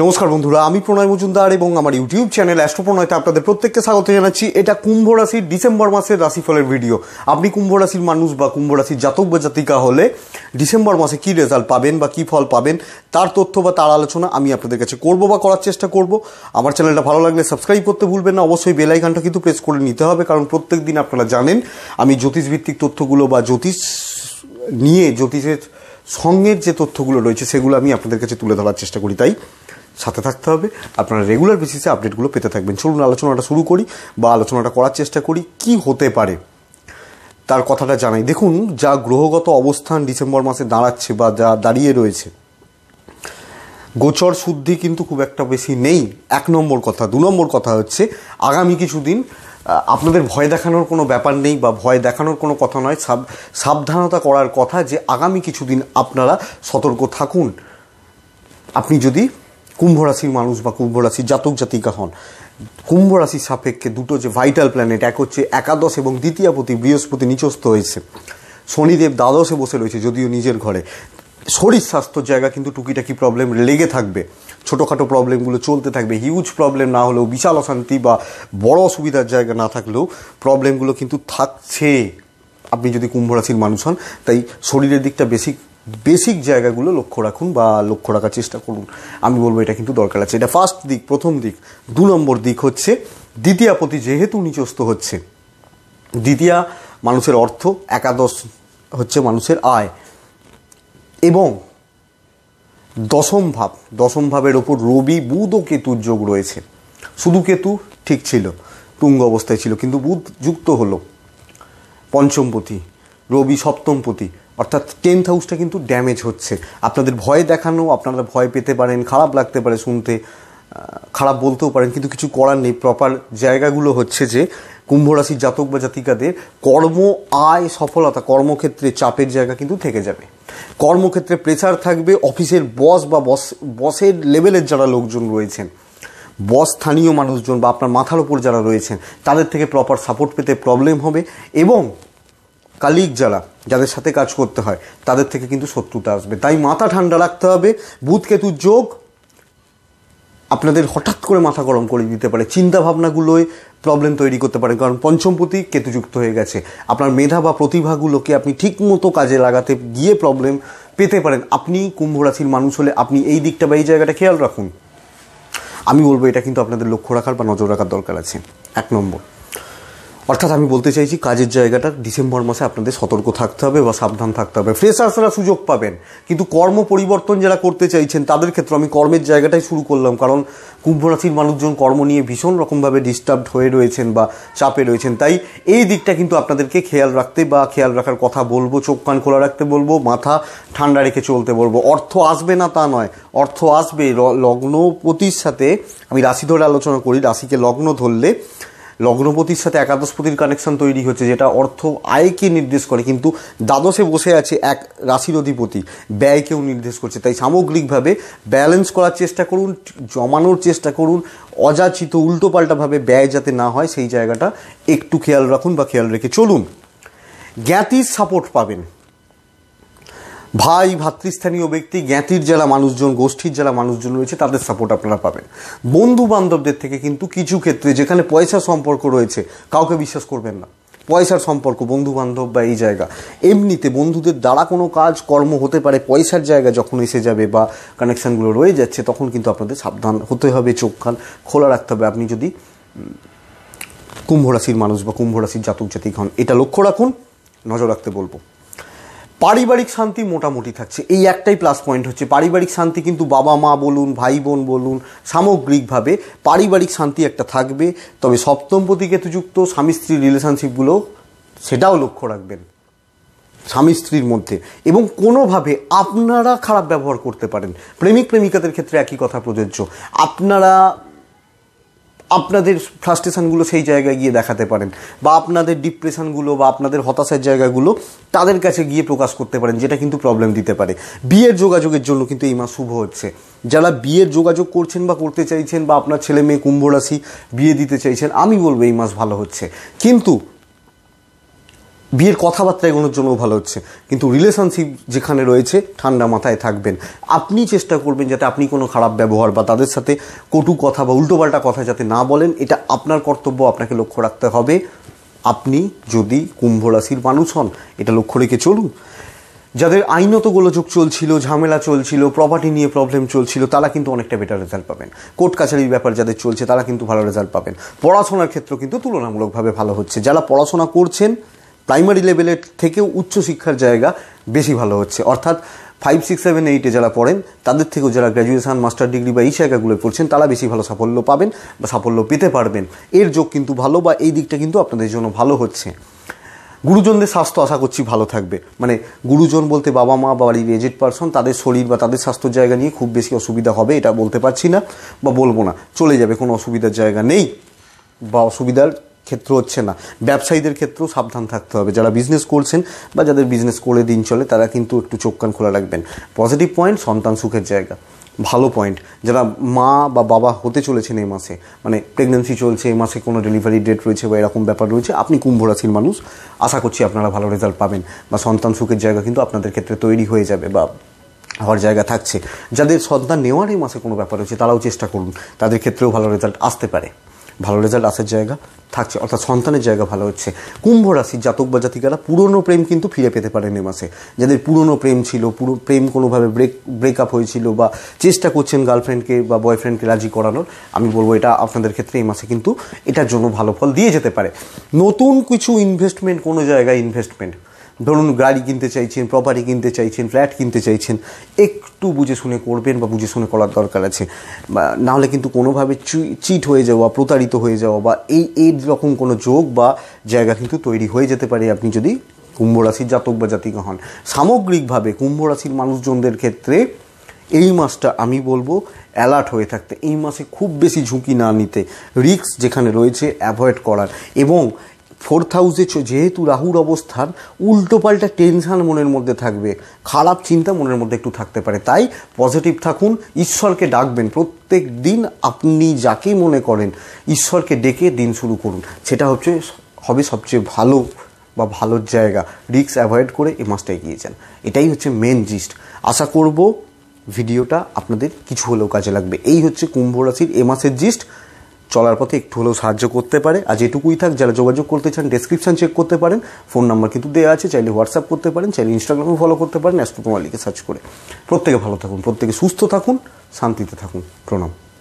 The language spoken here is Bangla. নমস্কার বন্ধুরা, আমি প্রণয় মজুমদার এবং আমার ইউটিউব চ্যানেল অ্যাস্ট্রো প্রণয়তে আপনাদের প্রত্যেককে স্বাগত জানাচ্ছি। এটা কুম্ভ রাশির ডিসেম্বর মাসের রাশিফলের ভিডিও। আপনি কুম্ভ রাশির মানুষ বা কুম্ভ রাশির জাতক বা জাতিকা হলে ডিসেম্বর মাসে কী রেজাল্ট পাবেন বা কী ফল পাবেন তার তথ্য বা তার আলোচনা আমি আপনাদের কাছে করব বা করার চেষ্টা করব। আমার চ্যানেলটা ভালো লাগলে সাবস্ক্রাইব করতে ভুলবেন না, অবশ্যই বেল আইকনটা কিন্তু প্রেস করে নিতে হবে, কারণ প্রত্যেক দিন আপনারা জানেন আমি জ্যোতিষভিত্তিক তথ্যগুলো বা জ্যোতিষের সঙ্গের যে তথ্যগুলো রয়েছে সেগুলো আমি আপনাদের কাছে তুলে ধরার চেষ্টা করি, তাই সাথে থাকতে হবে। আপনারা রেগুলার বেসিসে আপডেটগুলো পেতে থাকবেন। চলুন আলোচনাটা শুরু করি বা আলোচনাটা করার চেষ্টা করি, কি হতে পারে তার কথাটা জানাই। দেখুন, যা গ্রহগত অবস্থান ডিসেম্বর মাসে দাঁড়াচ্ছে বা যা দাঁড়িয়ে রয়েছে, গোচর শুদ্ধি কিন্তু খুব একটা বেশি নেই, এক নম্বর কথা। দু নম্বর কথা হচ্ছে, আগামী কিছুদিন আপনাদের ভয় দেখানোর কোনো ব্যাপার নেই বা ভয় দেখানোর কোনো কথা নয়, সাবধানতা করার কথা যে আগামী কিছুদিন আপনারা সতর্ক থাকুন। আপনি যদি কুম্ভ রাশির মানুষ বা কুম্ভ রাশির জাতক জাতিকা হন, কুম্ভ রাশির সাপেক্ষে দুটো যে ভাইটাল প্ল্যানেট, এক হচ্ছে একাদশ এবং দ্বিতীয় প্রতি বৃহস্পতি নিচস্থ হয়েছে, শনিদেব দ্বাদশে বসে রয়েছে যদিও নিজের ঘরে। শরীর স্বাস্থ্যর জায়গা কিন্তু টুকিটাকি প্রবলেম লেগে থাকবে, ছোটোখাটো প্রবলেমগুলো চলতে থাকবে। হিউজ প্রবলেম না হলেও, বিশাল অশান্তি বা বড় অসুবিধার জায়গা না থাকলেও প্রবলেমগুলো কিন্তু থাকছে আপনি যদি কুম্ভ রাশির মানুষ হন। তাই শরীরের দিকটা বেসিক জায়গাগুলো লক্ষ্য রাখুন বা লক্ষ্য রাখার চেষ্টা করুন, আমি বলবো এটা কিন্তু দরকার আছে। এটা ফার্স্ট দিক, প্রথম দিক। দু নম্বর দিক হচ্ছে, দ্বিতীয়া পতি যেহেতু নিচস্থ হচ্ছে, দ্বিতীয়া মানুষের অর্থ, একাদশ হচ্ছে মানুষের আয় এবং দশম ভাব, দশম ভাবের ওপর রবি, বুধ ও কেতুর যোগ রয়েছে। শুধু কেতু ঠিক ছিল, তুঙ্গ অবস্থায় ছিল, কিন্তু বুধ যুক্ত হলো পঞ্চমপতি, রবি সপ্তমপতি, অর্থাৎ 10th হাউসটা কিন্তু ড্যামেজ হচ্ছে। আপনাদের ভয় দেখানো, আপনারা ভয় পেতে পারেন, খারাপ লাগতে পারে শুনতে, খারাপ বলতেও পারেন, কিন্তু কিছু করার নেই। প্রপার জায়গাগুলো হচ্ছে যে কুম্ভ রাশির জাতক বা জাতিকাদের কর্ম, আয়, সফলতা, কর্মক্ষেত্রে চাপের জায়গা কিন্তু থেকে যাবে। কর্মক্ষেত্রে প্রেসার থাকবে, অফিসের বস বা বসের লেভেলের যারা লোকজন রয়েছেন, বস স্থানীয় মানুষজন বা আপনার মাথার ওপর যারা রয়েছেন তাদের থেকে প্রপার সাপোর্ট পেতে প্রবলেম হবে এবং কালিগ যারা, যাদের সাথে কাজ করতে হয় তাদের থেকে কিন্তু শত্রুতা আসবে। তাই মাথা ঠান্ডা রাখতে হবে। বুধ কেতুর যোগ আপনাদের হঠাৎ করে মাথা গরম করে দিতে পারে, চিন্তাভাবনাগুলোয় প্রবলেম তৈরি করতে পারে, কারণ পঞ্চমপতি কেতুযুক্ত হয়ে গেছে। আপনার মেধা বা প্রতিভাগুলোকে আপনি ঠিকমতো কাজে লাগাতে গিয়ে প্রবলেম পেতে পারেন। আপনি কুম্ভ রাশির মানুষ হলে আপনি এই দিকটা বা এই জায়গাটা খেয়াল রাখুন, আমি বলবো এটা কিন্তু আপনাদের লক্ষ্য রাখার বা নজর রাখার দরকার আছে, এক নম্বর। অর্থাৎ আমি বলতে চাইছি কাজের জায়গাটা ডিসেম্বর মাসে আপনাদের সতর্ক থাকতে হবে বা সাবধান থাকতে হবে। ফ্রেশার্সরা সুযোগ পাবেন, কিন্তু কর্ম পরিবর্তন যারা করতে চাইছেন তাদের ক্ষেত্রে আমি কর্মের জায়গাটাই শুরু করলাম, কারণ কুম্ভ রাশির মানুষজন কর্ম নিয়ে ভীষণ রকমভাবে ডিস্টার্বড হয়ে রয়েছেন বা চাপে রয়েছেন। তাই এই দিকটা কিন্তু আপনাদেরকে খেয়াল রাখতে বা খেয়াল রাখার কথা বলবো, চোখ কান খোলা রাখতে বলবো, মাথা ঠান্ডা রেখে চলতে বলবো। অর্থ আসবে না তা নয়, অর্থ আসবে। লগ্নপতির সাথে আমি রাশি ধরে আলোচনা করি, রাশিকে লগ্ন ধরলে লগ্নপতির সাথে একাদশপতির কানেকশন তৈরি হচ্ছে, যেটা অর্থ আয়কে নির্দেশ করে, কিন্তু দ্বাদশে বসে আছে এক রাশির অধিপতি, ব্যয়কেও নির্দেশ করছে। তাই সামগ্রিকভাবে ব্যালেন্স করার চেষ্টা করুন, জমানোর চেষ্টা করুন, অযাচিত উল্টোপাল্টাভাবে ব্যয় যাতে না হয় সেই জায়গাটা একটু খেয়াল রাখুন বা খেয়াল রেখে চলুন। জ্ঞাতির সাপোর্ট পাবেন, ভাই, ভাতৃস্থানীয় ব্যক্তি, জ্ঞাতির যারা মানুষজন, গোষ্ঠীর যারা মানুষজন রয়েছে তাদের সাপোর্ট আপনারা পাবেন। বন্ধু বান্ধবদের থেকে কিন্তু কিছু ক্ষেত্রে, যেখানে পয়সার সম্পর্ক রয়েছে, কাউকে বিশ্বাস করবেন না। পয়সার সম্পর্ক, বন্ধু বান্ধব বা এই জায়গা, এমনিতে বন্ধুদের দ্বারা কোনো কাজ কর্ম হতে পারে। পয়সার জায়গা যখন এসে যাবে বা কানেকশানগুলো রয়ে যাচ্ছে তখন কিন্তু আপনাদের সাবধান হতে হবে, চোখ কান খোলা রাখতে হবে আপনি যদি কুম্ভ রাশির মানুষ বা কুম্ভ রাশির জাতক জাতিক হন। এটা লক্ষ্য রাখুন, নজর রাখতে বলবো। পারিবারিক শান্তি মোটামুটি থাকছে, এই একটাই প্লাস পয়েন্ট হচ্ছে পারিবারিক শান্তি। কিন্তু বাবা মা বলুন, ভাই বোন বলুন, সামগ্রিকভাবে পারিবারিক শান্তি একটা থাকবে। তবে সপ্তমপতি কেতুযুক্ত স্বামী স্ত্রীর রিলেশনশিপগুলো সেটাও লক্ষ্য রাখবেন স্বামী স্ত্রীর মধ্যে, এবং কোনোভাবে আপনারা খারাপ ব্যবহার করতে পারেন। প্রেমিক প্রেমিকাদের ক্ষেত্রে একই কথা প্রযোজ্য, আপনারা আপনাদের ফ্রাস্ট্রেশনগুলো সেই জায়গায় গিয়ে দেখাতে পারেন বা আপনাদের ডিপ্রেশনগুলো বা আপনাদের হতাশার জায়গাগুলো তাদের কাছে গিয়ে প্রকাশ করতে পারেন, যেটা কিন্তু প্রবলেম দিতে পারে। বিয়ের যোগাযোগের জন্য কিন্তু এই মাস শুভ হচ্ছে। যারা বিয়ের যোগাযোগ করছেন বা করতে চাইছেন বা আপনার ছেলে মেয়ে কুম্ভ রাশি বিয়ে দিতে চাইছেন, আমি বলবো এই মাস ভালো হচ্ছে। কিন্তু বিয়ের কথাবার্তা এগোনোর জন্য ভালো হচ্ছে, কিন্তু রিলেশনশিপ যেখানে রয়েছে ঠান্ডা মাথায় থাকবেন। আপনি চেষ্টা করবেন যাতে আপনি কোনো খারাপ ব্যবহার বা তাদের সাথে কটু কথা বা উল্টোপাল্টা কথা যাতে না বলেন, এটা আপনার কর্তব্য, আপনাকে লক্ষ্য রাখতে হবে। আপনি যদি কুম্ভ রাশির মানুষ হন এটা লক্ষ্য রেখে চলুন। যাদের আইনত গোলযোগ চলছিল, ঝামেলা চলছিল, প্রপার্টি নিয়ে প্রবলেম চলছিল, তারা কিন্তু অনেকটা বেটার রেজাল্ট পাবেন। কোর্ট কাছারির ব্যাপার যাদের চলছে তারা কিন্তু ভালো রেজাল্ট পাবেন। পড়াশোনার ক্ষেত্র কিন্তু তুলনামূলকভাবে ভালো হচ্ছে। যারা পড়াশোনা করছেন প্রাইমারি লেভেলের থেকেও উচ্চশিক্ষার জায়গা বেশি ভালো হচ্ছে, অর্থাৎ 5, 6, 7, 8 যারা পড়েন তাদের থেকেও যারা গ্র্যাজুয়েশান, মাস্টার ডিগ্রি বা এই জায়গাগুলো পড়ছেন তারা বেশি ভালো সাফল্য পাবেন বা সাফল্য পেতে পারবেন। এর যোগ কিন্তু ভালো, বা এই দিকটা কিন্তু আপনাদের জন্য ভালো হচ্ছে। গুরুজনদের স্বাস্থ্য আশা করছি ভালো থাকবে, মানে গুরুজন বলতে বাবা মা বা বাড়ির এজেড পারসন, তাদের শরীর বা তাদের স্বাস্থ্যের জায়গা নিয়ে খুব বেশি অসুবিধা হবে এটা বলতে পারছি না বা বলবো না, চলে যাবে, কোনো অসুবিধার জায়গা নেই বা অসুবিধার ক্ষেত্র হচ্ছে না। ব্যবসায়ীদের ক্ষেত্রেও সাবধান থাকতে হবে, যারা বিজনেস করছেন বা যাদের বিজনেস করে দিন চলে তারা কিন্তু একটু চোখ কান খোলা রাখবেন। পজিটিভ পয়েন্ট সন্তান সুখের জায়গা ভালো পয়েন্ট, যারা মা বা বাবা হতে চলেছেন এই মাসে, মানে প্রেগনেন্সি চলছে এই মাসে, কোনো ডেলিভারি ডেট রয়েছে বা এরকম ব্যাপার রয়েছে, আপনি কুম্ভ রাশির মানুষ, আশা করছি আপনারা ভালো রেজাল্ট পাবেন বা সন্তান সুখের জায়গা কিন্তু আপনাদের ক্ষেত্রে তৈরি হয়ে যাবে বা হওয়ার জায়গা থাকছে। যাদের সন্তান নেওয়ার এই মাসে কোনো ব্যাপার রয়েছে তারাও চেষ্টা করুন, তাদের ক্ষেত্রেও ভালো রেজাল্ট আসতে পারে, ভালো রেজাল্ট আসার জায়গা থাকছে, অর্থাৎ সন্তানের জায়গা ভালো হচ্ছে। কুম্ভ রাশির জাতক বা জাতিকারা পুরনো প্রেম কিন্তু ফিরে পেতে পারেন এ মাসে। যাদের পুরনো প্রেম ছিল, পুরো প্রেম কোনোভাবে ব্রেকআপ হয়েছিল বা চেষ্টা করছেন গার্লফ্রেন্ডকে বা বয়ফ্রেন্ডকে রাজি করানোর, আমি বলবো এটা আপনাদের ক্ষেত্রে এই মাসে কিন্তু এটার জন্য ভালো ফল দিয়ে যেতে পারে। নতুন কিছু ইনভেস্টমেন্ট, কোনো জায়গায় ইনভেস্টমেন্ট, ধরুন গাড়ি কিনতে চাইছেন, প্রপার্টি কিনতে চাইছেন, ফ্ল্যাট কিনতে চাইছেন, একটু বুঝে শুনে করবেন বা বুঝে শুনে করার দরকার আছে, বা নাহলে কিন্তু কোনোভাবে চিট হয়ে যাওয়া, প্রতারিত হয়ে যাওয়া বা এই রকম কোনো যোগ বা জায়গা কিন্তু তৈরি হয়ে যেতে পারে আপনি যদি কুম্ভ রাশির জাতক বা জাতিকা হন। সামগ্রিকভাবে কুম্ভ রাশির মানুষজনদের ক্ষেত্রে এই মাসটা আমি বলবো অ্যালার্ট হয়ে থাকতে, এই মাসে খুব বেশি ঝুঁকি না নিতে, রিস্ক যেখানে রয়েছে অ্যাভয়েড করার, এবং 4th হাউসে যেহেতু রাহুর অবস্থান উল্টোপাল্টা টেনশান মনের মধ্যে থাকবে, খারাপ চিন্তা মনের মধ্যে একটু থাকতে পারে, তাই পজিটিভ থাকুন, ঈশ্বরকে ডাকবেন, প্রত্যেক দিন আপনি যাকে মনে করেন ঈশ্বরকে ডেকে দিন শুরু করুন, সেটা হবে সবচেয়ে ভালো বা ভালোর জায়গা। রিস্ক অ্যাভয়েড করে এই মাসটা এগিয়ে যান, এটাই হচ্ছে মেন জিস্ট। আশা করব ভিডিওটা আপনাদের কিছু হলেও কাজে লাগবে। এই হচ্ছে কুম্ভ রাশির এ মাসের জিস্ট, চলার পথে একটু হলেও সাহায্য করতে পারে। আজ এটুকুই থাক। যারা যোগাযোগ করতে চান ডেসক্রিপশান চেক করতে পারেন, ফোন নাম্বার কিন্তু দেওয়া আছে, চাইলে হোয়াটসঅ্যাপ করতে পারেন, চাইলে ইনস্টাগ্রামে ফলো করতে পারেন অ্যাস্ট্রো প্রণয়তা লিখে সার্চ করে। প্রত্যেকে ভালো থাকুন, প্রত্যেকে সুস্থ থাকুন, শান্তিতে থাকুন। প্রণাম।